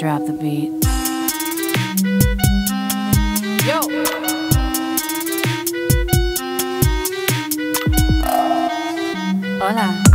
Drop the beat. Yo! Hola.